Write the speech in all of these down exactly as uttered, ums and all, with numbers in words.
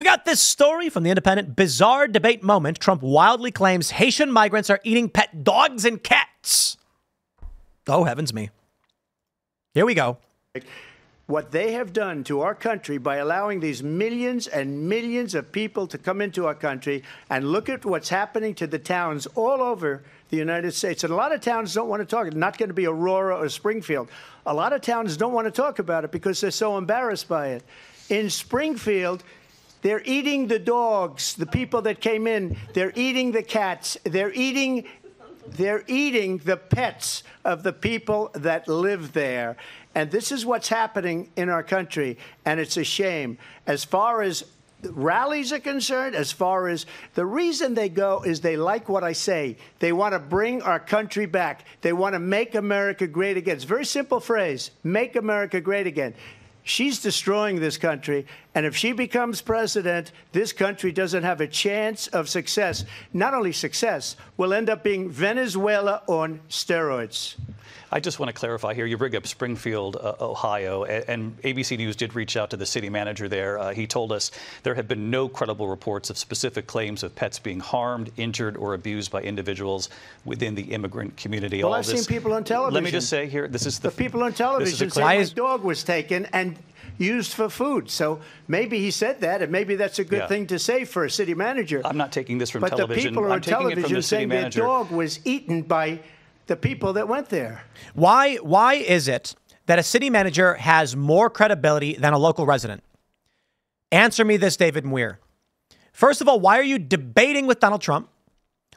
We got this story from the Independent. Bizarre debate moment. Trump wildly claims Haitian migrants are eating pet dogs and cats. Oh, heavens me. Here we go. What they have done to our country by allowing these millions and millions of people to come into our country, and look at what's happening to the towns all over the United States. And a lot of towns don't want to talk. It's not going to be Aurora or Springfield. A lot of towns don't want to talk about it because they're so embarrassed by it. In Springfield, they're eating the dogs, the people that came in. They're eating the cats. They're eating, they're eating the pets of the people that live there. And this is what's happening in our country, and it's a shame. As far as rallies are concerned, as far as the reason they go is they like what I say. They want to bring our country back. They want to make America great again. It's a very simple phrase, make America great again. She's destroying this country, and if she becomes president, this country doesn't have a chance of success. Not only success, we'll end up being Venezuela on steroids. I just want to clarify here. You bring up Springfield, uh, Ohio, and A B C News did reach out to the city manager there. Uh, he told us there have been no credible reports of specific claims of pets being harmed, injured, or abused by individuals within the immigrant community. Well, All I've this, seen people on television. Let me just say here, this is the, the people on television say my dog was taken and used for food. So maybe he said that, and maybe that's a good yeah. thing to say for a city manager. I'm not taking this from but television. But the people on I'm television the saying their dog was eaten by the people that went there. Why, why is it that a city manager has more credibility than a local resident? Answer me this, David Muir. First of all, why are you debating with Donald Trump?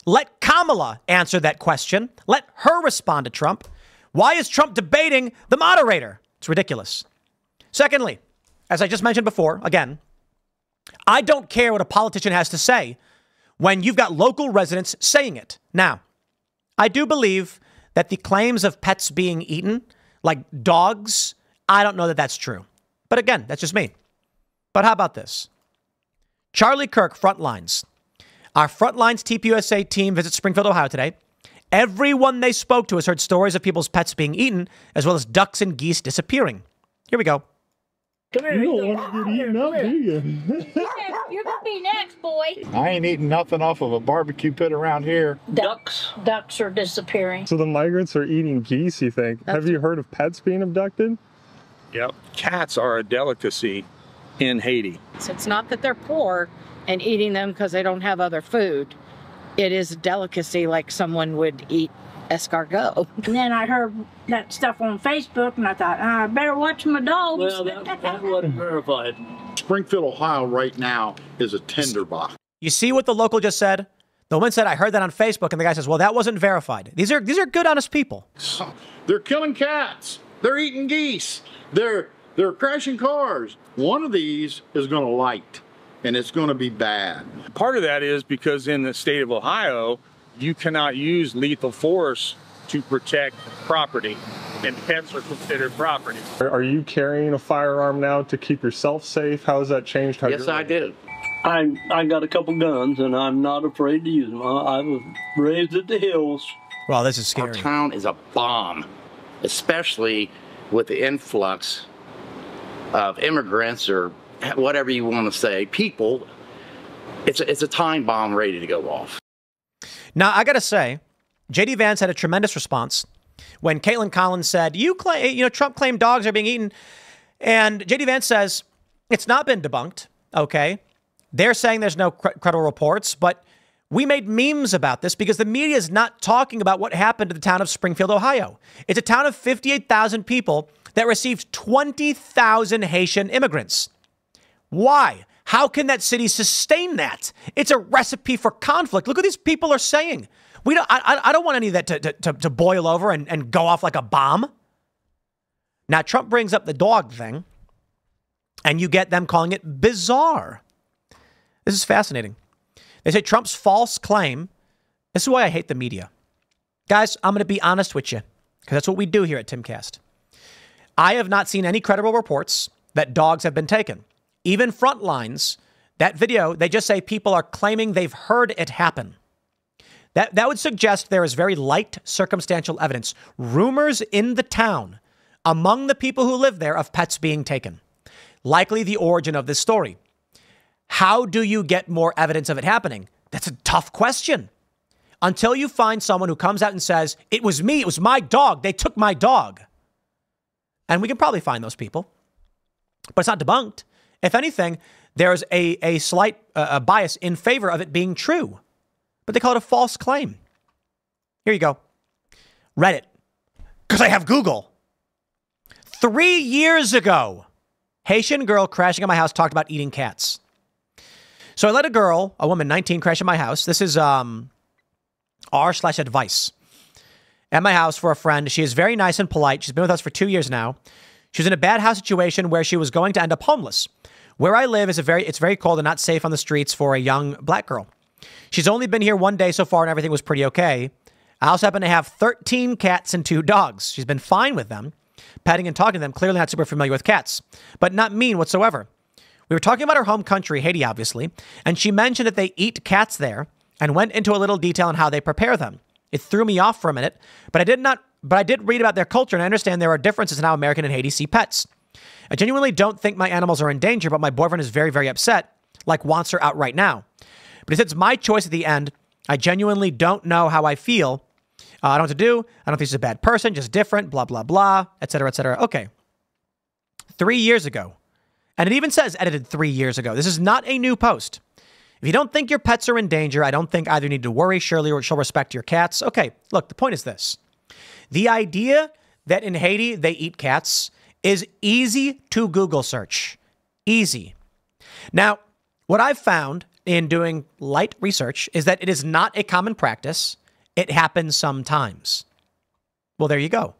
Let Kamala answer that question. Let her respond to Trump. Why is Trump debating the moderator? It's ridiculous. Secondly, as I just mentioned before, again, I don't care what a politician has to say when you've got local residents saying it. Now, I do believe that the claims of pets being eaten, like dogs, I don't know that that's true. But again, that's just me. But how about this? Charlie Kirk, Frontlines. Our Frontlines T P U S A team visits Springfield, Ohio today. Everyone they spoke to has heard stories of people's pets being eaten, as well as ducks and geese disappearing. Here we go. Come here, you don't want to get eaten up, do you? You're going to be next, boy. I ain't eating nothing off of a barbecue pit around here. Ducks. Ducks are disappearing. So the migrants are eating geese, you think? That's Have you heard of pets being abducted? Yep. Cats are a delicacy in Haiti. So it's not that they're poor and eating them because they don't have other food. It is a delicacy like someone would eat escargot. And then I heard that stuff on Facebook, and I thought, oh, I better watch my dogs. Well, that, that wasn't verified. Springfield, Ohio right now is a tinderbox. You see what the local just said? The woman said, I heard that on Facebook, and the guy says, well, that wasn't verified. These are, these are good, honest people. They're killing cats. They're eating geese. They're, they're crashing cars. One of these is going to light, and it's going to be bad. Part of that is because in the state of Ohio, you cannot use lethal force to protect property, and pets are considered property. Are you carrying a firearm now to keep yourself safe? How has that changed? How yes, I did. I, I got a couple guns, and I'm not afraid to use them. I, I was raised at the hills. Wow, this is scary. Our town is a bomb, especially with the influx of immigrants or whatever you want to say, people. It's a, it's a time bomb ready to go off. Now, I got to say, J D Vance had a tremendous response when Caitlin Collins said, you claim, you know, Trump claimed dogs are being eaten. And J D Vance says, it's not been debunked. OK, they're saying there's no credible reports, but we made memes about this because the media is not talking about what happened to the town of Springfield, Ohio. It's a town of fifty-eight thousand people that received twenty thousand Haitian immigrants. Why? How can that city sustain that? It's a recipe for conflict. Look what these people are saying. We don't. I, I don't want any of that to, to, to boil over and, and go off like a bomb. Now, Trump brings up the dog thing, and you get them calling it bizarre. This is fascinating. They say Trump's false claim. This is why I hate the media. Guys, I'm going to be honest with you, because that's what we do here at Timcast. I have not seen any credible reports that dogs have been taken. Even Frontlines, that video, they just say people are claiming they've heard it happen. That, that would suggest there is very light circumstantial evidence, rumors in the town, among the people who live there, of pets being taken. Likely the origin of this story. How do you get more evidence of it happening? That's a tough question. Until you find someone who comes out and says, it was me, it was my dog, they took my dog. And we can probably find those people. But it's not debunked. If anything, there's a, a slight uh, a bias in favor of it being true. But they call it a false claim. Here you go. Reddit. Because I have Google. Three years ago, Haitian girl crashing at my house talked about eating cats. So I let a girl, a woman, nineteen, crash at my house. This is um, r slash advice. At my house for a friend. She is very nice and polite. She's been with us for two years now. She was in a bad house situation where she was going to end up homeless. Where I live is a very, it's very cold and not safe on the streets for a young black girl. She's only been here one day so far and everything was pretty okay. I also happen to have thirteen cats and two dogs. She's been fine with them, petting and talking to them, clearly not super familiar with cats, but not mean whatsoever. We were talking about her home country, Haiti, obviously, and she mentioned that they eat cats there and went into a little detail on how they prepare them. It threw me off for a minute, but I did not, but I did read about their culture and I understand there are differences in how American and Haiti see pets. I genuinely don't think my animals are in danger, but my boyfriend is very, very upset, like wants her out right now. But he said it's my choice at the end. I genuinely don't know how I feel. Uh, I don't know what to do. I don't think she's a bad person, just different, blah, blah, blah, et cetera, et cetera. Okay. Three years ago. And it even says edited three years ago. This is not a new post. If you don't think your pets are in danger, I don't think either you need to worry. Surely she'll respect your cats. Okay, look, the point is this. The idea that in Haiti they eat cats is easy to Google search. Easy. Now, what I've found in doing light research is that it is not a common practice. It happens sometimes. Well, there you go.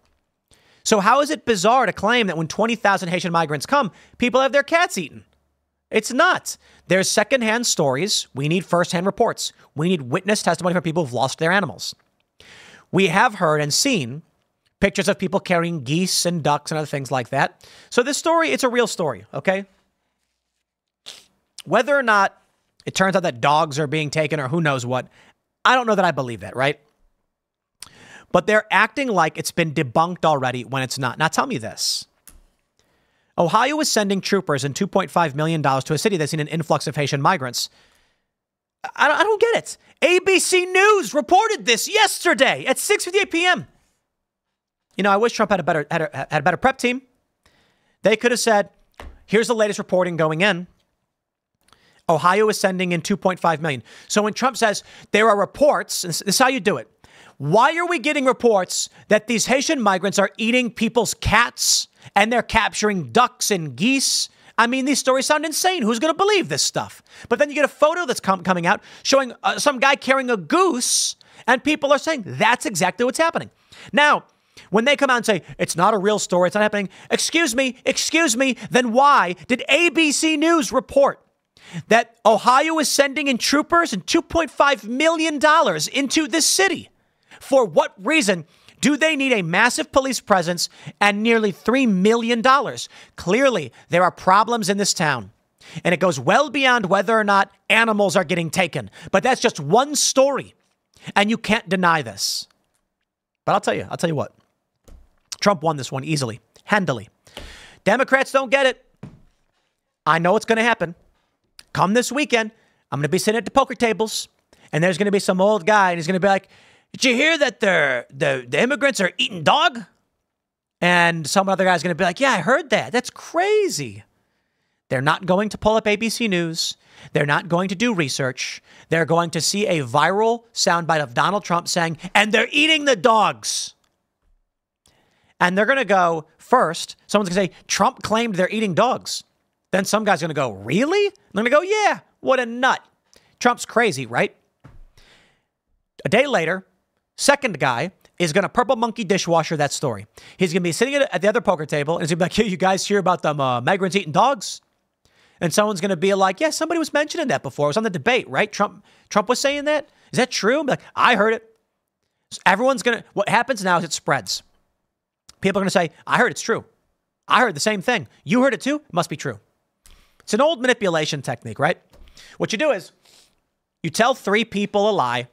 So how is it bizarre to claim that when twenty thousand Haitian migrants come, people have their cats eaten? It's not. There's secondhand stories. We need firsthand reports. We need witness testimony from people who've lost their animals. We have heard and seen pictures of people carrying geese and ducks and other things like that. So this story, it's a real story, okay? Whether or not it turns out that dogs are being taken or who knows what, I don't know that I believe that, right? But they're acting like it's been debunked already when it's not. Now tell me this. Ohio is sending troopers and two point five million dollars to a city that's seen an influx of Haitian migrants. I don't, I don't get it. A B C News reported this yesterday at six fifty-eight p m You know, I wish Trump had a better had a, had a better prep team. They could have said, here's the latest reporting going in. Ohio is sending in two point five million. So when Trump says there are reports, this is how you do it. Why are we getting reports that these Haitian migrants are eating people's cats and they're capturing ducks and geese? I mean, these stories sound insane. Who's going to believe this stuff? But then you get a photo that's com coming out showing uh, some guy carrying a goose and people are saying that's exactly what's happening. Now, when they come out and say, it's not a real story, it's not happening. Excuse me, excuse me. Then why did A B C News report that Ohio is sending in troopers and two point five million dollars into this city? For what reason do they need a massive police presence and nearly three million dollars? Clearly, there are problems in this town. And it goes well beyond whether or not animals are getting taken. But that's just one story. And you can't deny this. But I'll tell you, I'll tell you what. Trump won this one easily, handily. Democrats don't get it. I know it's going to happen. Come this weekend, I'm going to be sitting at the poker tables, and there's going to be some old guy, and he's going to be like, did you hear that the, the immigrants are eating dog? And some other guy's going to be like, yeah, I heard that. That's crazy. They're not going to pull up A B C News. They're not going to do research. They're going to see a viral soundbite of Donald Trump saying, and they're eating the dogs. And they're going to go, first, someone's going to say, Trump claimed they're eating dogs. Then some guy's going to go, really? I'm going to go, yeah, what a nut. Trump's crazy, right? A day later, second guy is going to purple monkey dishwasher that story. He's going to be sitting at the other poker table and he's going to be like, hey, you guys hear about them uh, migrants eating dogs? And someone's going to be like, yeah, somebody was mentioning that before. It was on the debate, right? Trump Trump was saying that. Is that true? I'm like, I heard it. So everyone's going to, what happens now is it spreads. People are going to say, I heard it's true. I heard the same thing. You heard it too? Must be true. It's an old manipulation technique, right? What you do is you tell three people a lie.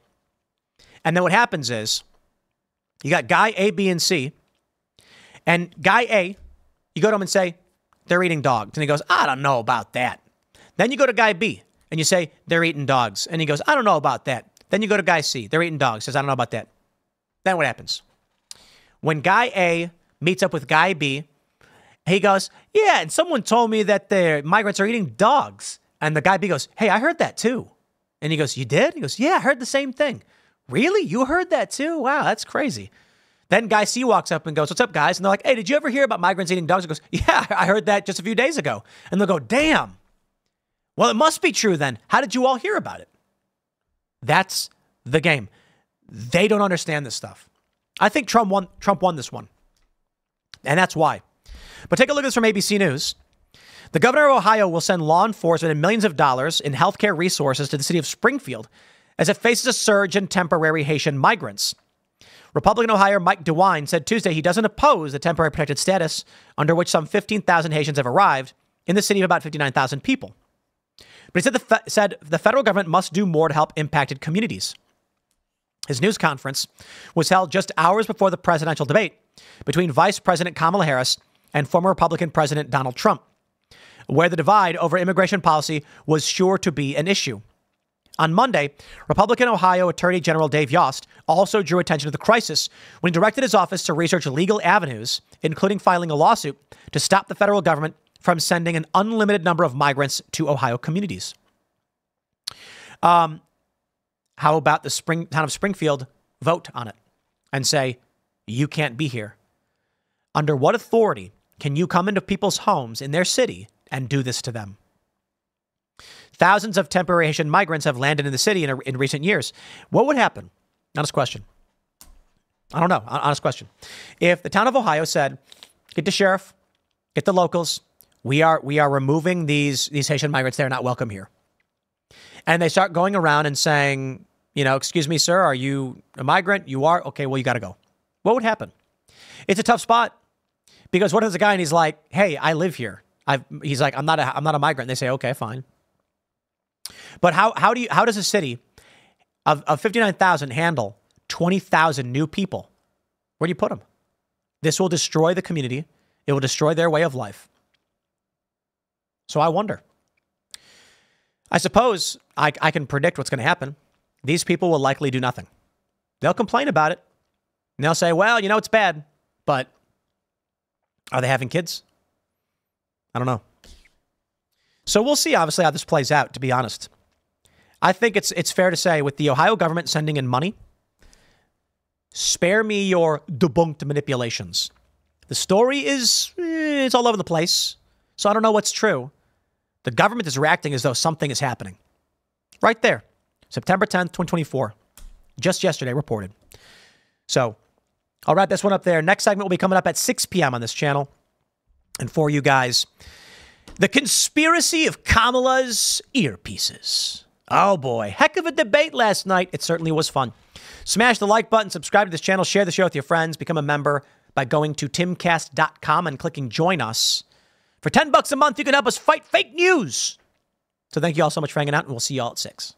And then what happens is you got guy A, B, and C. And guy A, you go to him and say, they're eating dogs. And he goes, I don't know about that. Then you go to guy B. and you say, they're eating dogs. And he goes, I don't know about that. Then you go to guy C, they're eating dogs. Says, I don't know about that. Then what happens? When guy A meets up with guy B, he goes, yeah, and someone told me that the migrants are eating dogs. And the guy B goes, hey, I heard that too. And he goes, you did? He goes, yeah, I heard the same thing. Really? You heard that too? Wow, that's crazy. Then guy C walks up and goes, what's up, guys? And they're like, hey, did you ever hear about migrants eating dogs? He goes, yeah, I heard that just a few days ago. And they'll go, damn. Well, it must be true then. How did you all hear about it? That's the game. They don't understand this stuff. I think Trump won, Trump won this one. And that's why. But take a look at this from A B C News. The governor of Ohio will send law enforcement and millions of dollars in healthcare resources to the city of Springfield as it faces a surge in temporary Haitian migrants. Republican Ohio Mike DeWine said Tuesday he doesn't oppose the temporary protected status under which some fifteen thousand Haitians have arrived in the city of about fifty-nine thousand people. But he said the, fe- said the federal government must do more to help impacted communities. His news conference was held just hours before the presidential debate between Vice President Kamala Harris and former Republican President Donald Trump, where the divide over immigration policy was sure to be an issue. On Monday, Republican Ohio Attorney General Dave Yost also drew attention to the crisis when he directed his office to research legal avenues, including filing a lawsuit to stop the federal government from sending an unlimited number of migrants to Ohio communities. Um, how about the spring, town of Springfield vote on it and say, you can't be here? Under what authority can you come into people's homes in their city and do this to them? Thousands of temporary Haitian migrants have landed in the city in, a, in recent years. What would happen? Honest question. I don't know. Honest question. If the town of Ohio said, get the sheriff, get the locals, we are we are removing these, these Haitian migrants. They're not welcome here. And they start going around and saying, you know, excuse me, sir, are you a migrant? You are? Okay, well, you got to go. What would happen? It's a tough spot because what is a guy and he's like, hey, I live here. I've, he's like, I'm not a, I'm not a migrant. They say, okay, fine. But how how do you how does a city of, of fifty-nine thousand handle twenty thousand new people? Where do you put them? This will destroy the community. It will destroy their way of life. So I wonder. I suppose I, I can predict what's going to happen. These people will likely do nothing. They'll complain about it. And they'll say, well, you know, it's bad. But are they having kids? I don't know. So we'll see, obviously, how this plays out, to be honest. I think it's it's fair to say, with the Ohio government sending in money, spare me your debunked manipulations. The story is, eh, it's all over the place, so I don't know what's true. The government is reacting as though something is happening. Right there, September tenth, twenty twenty-four, just yesterday reported. So I'll wrap this one up there. Next segment will be coming up at six p.m. on this channel. And for you guys, the conspiracy of Kamala's earpieces. Oh boy, heck of a debate last night. It certainly was fun. Smash the like button, subscribe to this channel, share the show with your friends, become a member by going to timcast dot com and clicking join us. For ten bucks a month, you can help us fight fake news. So thank you all so much for hanging out, and we'll see you all at six.